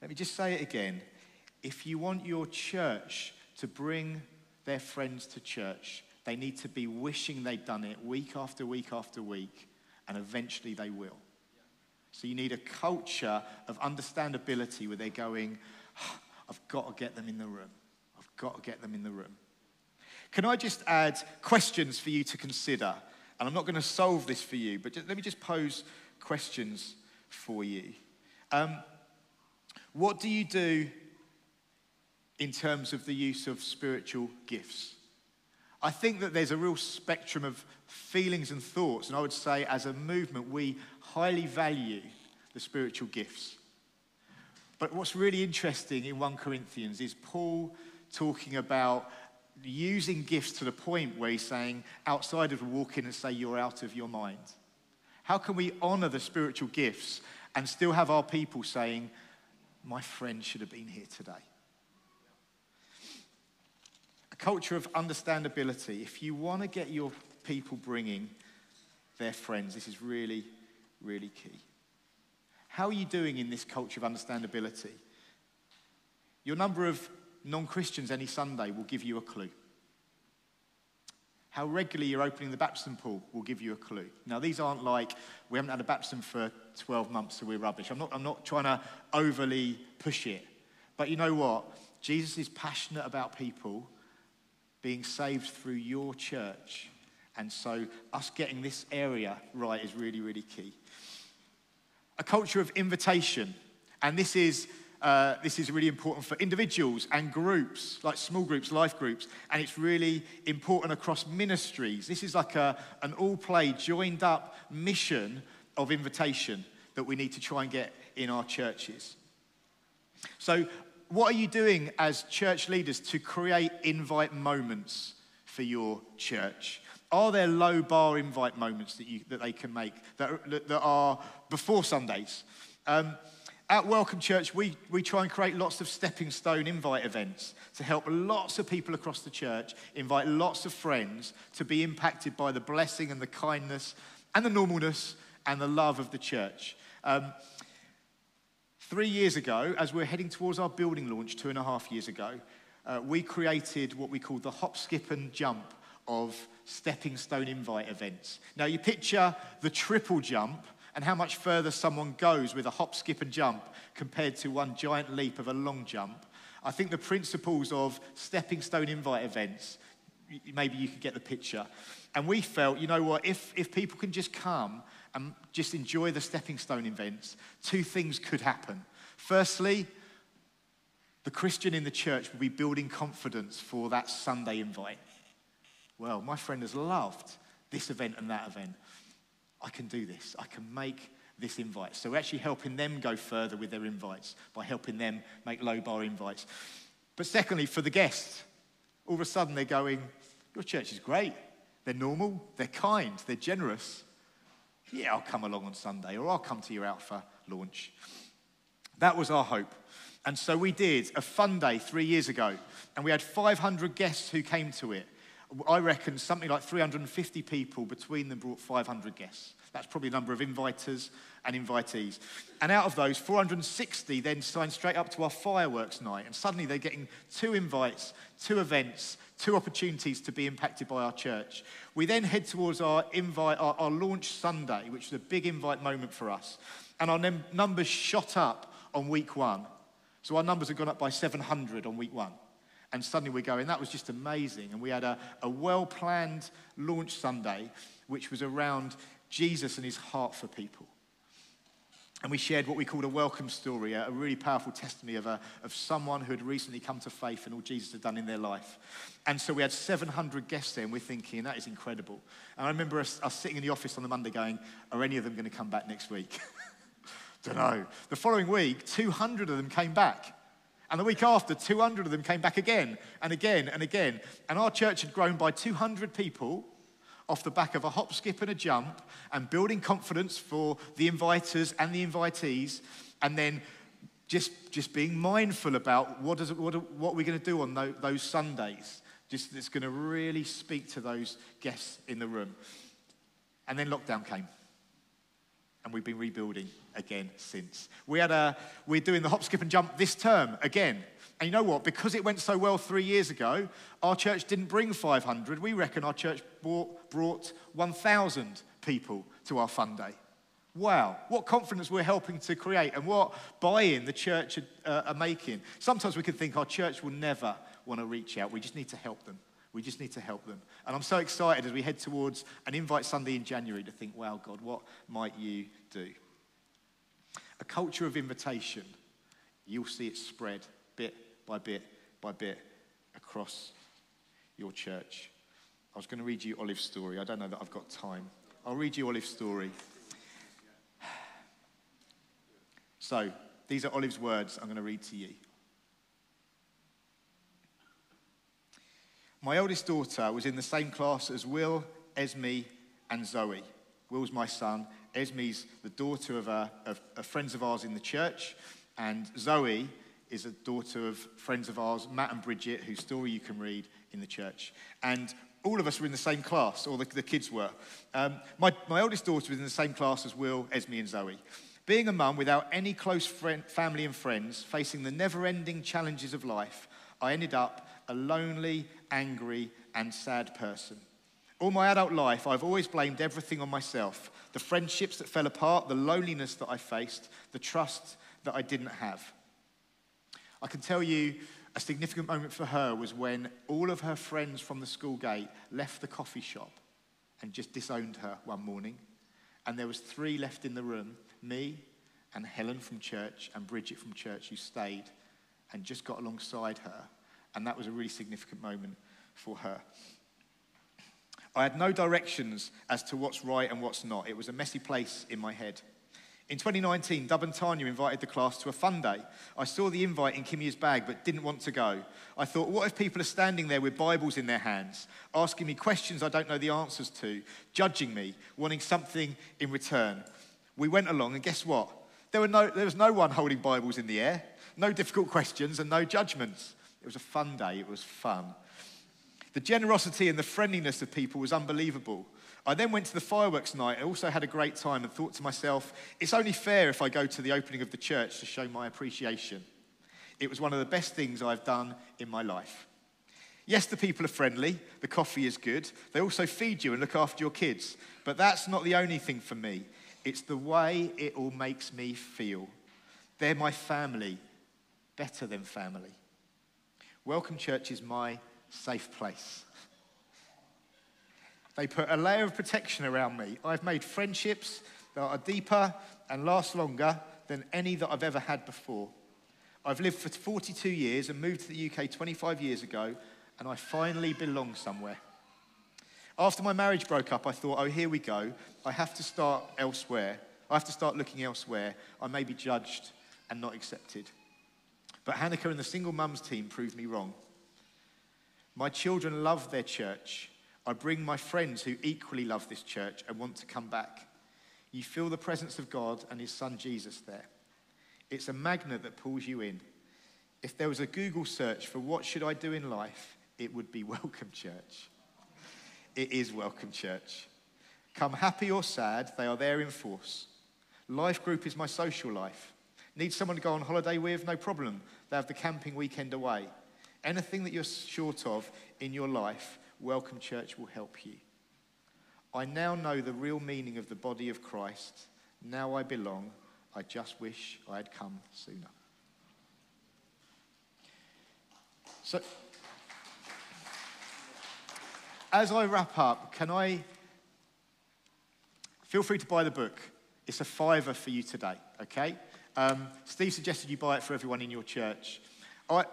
Let me just say it again. If you want your church to bring their friends to church, they need to be wishing they'd done it week after week after week, and eventually they will. So you need a culture of understandability where they're going, I've got to get them in the room. I've got to get them in the room. Can I just add questions for you to consider? And I'm not going to solve this for you, but let me just pose questions for you. What do you do in terms of the use of spiritual gifts? I think that there's a real spectrum of feelings and thoughts, and I would say as a movement, we highly value the spiritual gifts. But what's really interesting in 1 Corinthians is Paul talking about using gifts to the point where he's saying, outsiders will walk in and say, you're out of your mind. How can we honour the spiritual gifts and still have our people saying, my friend should have been here today? A culture of understandability. If you want to get your people bringing their friends, this is really, really key. How are you doing in this culture of understandability? Your number of non-Christians any Sunday will give you a clue. How regularly you're opening the baptism pool will give you a clue. Now, these aren't like, we haven't had a baptism for 12 months, so we're rubbish. I'm not trying to overly push it. But you know what? Jesus is passionate about people being saved through your church. And so us getting this area right is really, really key. A culture of invitation. And this is really important for individuals and groups, like small groups, life groups, and it's really important across ministries. This is like an all-play, joined-up mission of invitation that we need to try and get in our churches. So what are you doing as church leaders to create invite moments for your church? Are there low-bar invite moments that they can make that are before Sundays? At Welcome Church, we try and create lots of stepping stone invite events to help lots of people across the church invite lots of friends to be impacted by the blessing and the kindness and the normalness and the love of the church. 3 years ago, as we're heading towards our building launch 2.5 years ago, we created what we call the hop, skip and jump of stepping stone invite events. Now, you picture the triple jump and how much further someone goes with a hop, skip and jump compared to one giant leap of a long jump. I think the principles of stepping stone invite events, maybe you could get the picture. And we felt, you know what, if people can just come and just enjoy the stepping stone events, two things could happen. Firstly, the Christian in the church will be building confidence for that Sunday invite. Well, my friend has loved this event and that event. I can do this. I can make this invite. So we're actually helping them go further with their invites by helping them make low bar invites. But secondly, for the guests, all of a sudden they're going, your church is great. They're normal, they're kind, they're generous. Yeah, I'll come along on Sunday, or I'll come to your Alpha launch. That was our hope. And so we did a fun day 3 years ago, and we had 500 guests who came to it. I reckon something like 350 people between them brought 500 guests. That's probably the number of inviters and invitees. And out of those, 460 then signed straight up to our fireworks night. And suddenly they're getting 2 invites, 2 events, 2 opportunities to be impacted by our church. We then head towards our launch Sunday, which was a big invite moment for us. And our numbers shot up on week 1. So our numbers have gone up by 700 on week 1. And suddenly we're going, that was just amazing. And we had a well-planned launch Sunday, which was around Jesus and his heart for people. And we shared what we called a welcome story, a really powerful testimony of someone who had recently come to faith and all Jesus had done in their life. And so we had 700 guests there, and we're thinking, that is incredible. And I remember us sitting in the office on the Monday going, are any of them going to come back next week? Don't know. The following week, 200 of them came back. And the week after, 200 of them came back again and again and again. And our church had grown by 200 people off the back of a hop, skip and a jump, and building confidence for the inviters and the invitees, and then just being mindful about what we're going to do on those Sundays. Just that's going to really speak to those guests in the room. And then lockdown came. And we've been rebuilding again since. We're doing the hop, skip and jump this term again. And you know what? Because it went so well 3 years ago, our church didn't bring 500. We reckon our church brought 1,000 people to our fun day. Wow, what confidence we're helping to create, and what buy-in the church are making. Sometimes we can think our church will never want to reach out. We just need to help them. We just need to help them. And I'm so excited as we head towards an Invite Sunday in January to think, wow, God, what might you do? A culture of invitation, you'll see it spread bit by bit by bit across your church. I was going to read you Olive's story. I don't know that I've got time. I'll read you Olive's story. So these are Olive's words I'm going to read to you. My oldest daughter was in the same class as Will, Esme, and Zoe. Will's my son. Esme's the daughter of friends of ours in the church. And Zoe is a daughter of friends of ours, Matt and Bridget, whose story you can read in the church. And all of us were in the same class, or the kids were. My oldest daughter was in the same class as Will, Esme, and Zoe. Being a mum without any close family and friends, facing the never-ending challenges of life, I ended up a lonely, angry, and sad person. All my adult life, I've always blamed everything on myself. The friendships that fell apart, the loneliness that I faced, the trust that I didn't have. I can tell you a significant moment for her was when all of her friends from the school gate left the coffee shop and just disowned her one morning. And there was 3 left in the room, me and Helen from church and Bridget from church, who stayed and just got alongside her. And that was a really significant moment for her. I had no directions as to what's right and what's not. It was a messy place in my head. In 2019, Dub and Tanya invited the class to a fun day. I saw the invite in Kimmy's bag but didn't want to go. I thought, what if people are standing there with Bibles in their hands, asking me questions I don't know the answers to, judging me, wanting something in return? We went along, and guess what? There was no one holding Bibles in the air, no difficult questions and no judgments. It was a fun day. It was fun. The generosity and the friendliness of people was unbelievable. I then went to the fireworks night. I also had a great time and thought to myself, it's only fair if I go to the opening of the church to show my appreciation. It was one of the best things I've done in my life. Yes, the people are friendly. The coffee is good. They also feed you and look after your kids. But that's not the only thing for me. It's the way it all makes me feel. They're my family, better than family. Welcome Church is my safe place. They put a layer of protection around me. I've made friendships that are deeper and last longer than any that I've ever had before. I've lived for 42 years and moved to the UK 25 years ago, and I finally belong somewhere. After my marriage broke up, I thought, oh, here we go. I have to start elsewhere. I have to start looking elsewhere. I may be judged and not accepted. But Hannah and the single mums team proved me wrong. My children love their church. I bring my friends who equally love this church and want to come back. You feel the presence of God and his son Jesus there. It's a magnet that pulls you in. If there was a Google search for what should I do in life, it would be Welcome Church. It is Welcome Church. Come happy or sad, they are there in force. Life group is my social life. Need someone to go on holiday with? No problem. They have the camping weekend away. Anything that you're short of in your life, Welcome Church will help you. I now know the real meaning of the body of Christ. Now I belong. I just wish I had come sooner. So, as I wrap up, can I... Feel free to buy the book. It's a £5 for you today, okay? Steve suggested you buy it for everyone in your church. I'm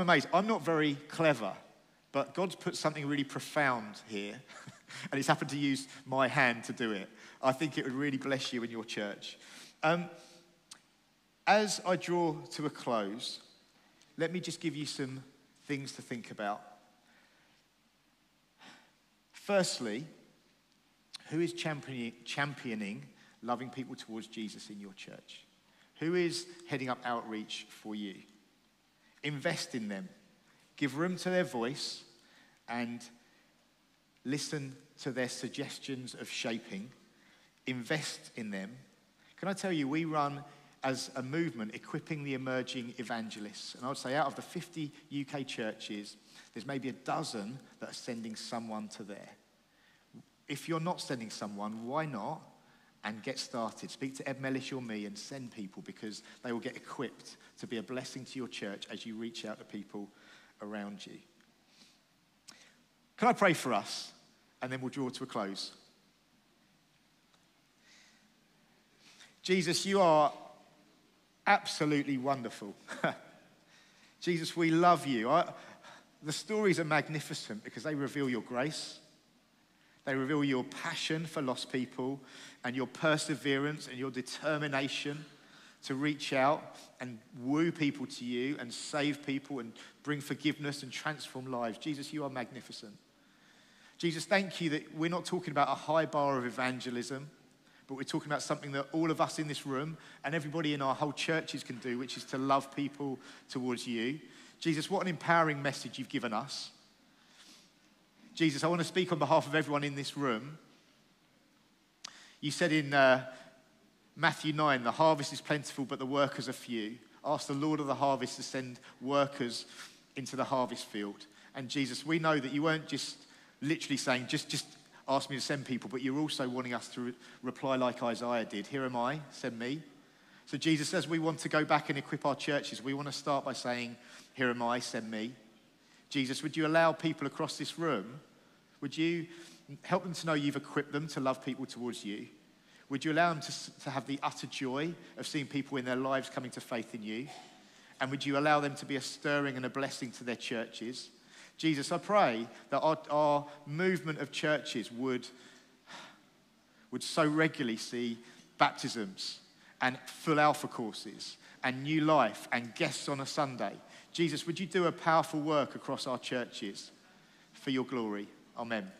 amazed. I'm not very clever, but God's put something really profound here, and it's happened to use my hand to do it. I think it would really bless you in your church. As I draw to a close, let me just give you some things to think about. Firstly, who is championing loving people towards Jesus in your church? Who is heading up outreach for you? Invest in them. Give room to their voice and listen to their suggestions of shaping. Invest in them. Can I tell you, we run as a movement equipping the emerging evangelists. And I would say out of the 50 UK churches, there's maybe a dozen that are sending someone to there. If you're not sending someone, why not? And get started. Speak to Ed Mellish or me and send people, because they will get equipped to be a blessing to your church as you reach out to people around you. Can I pray for us? And then we'll draw to a close. Jesus, you are absolutely wonderful. Jesus, we love you. The stories are magnificent because they reveal your grace. They reveal your passion for lost people and your perseverance and your determination to reach out and woo people to you and save people and bring forgiveness and transform lives. Jesus, you are magnificent. Jesus, thank you that we're not talking about a high bar of evangelism, but we're talking about something that all of us in this room and everybody in our whole churches can do, which is to love people towards you. Jesus, what an empowering message you've given us. Jesus, I want to speak on behalf of everyone in this room. You said in Matthew 9, the harvest is plentiful, but the workers are few. Ask the Lord of the harvest to send workers into the harvest field. And Jesus, we know that you weren't just literally saying, just ask me to send people, but you're also wanting us to reply like Isaiah did. Here am I, send me. So Jesus, as we want to go back and equip our churches, we want to start by saying, here am I, send me. Jesus, would you allow people across this room, would you help them to know you've equipped them to love people towards you? Would you allow them to have the utter joy of seeing people in their lives coming to faith in you? And would you allow them to be a stirring and a blessing to their churches? Jesus, I pray that our movement of churches would so regularly see baptisms and full Alpha courses and new life and guests on a Sunday. Jesus, would you do a powerful work across our churches for your glory? Amen.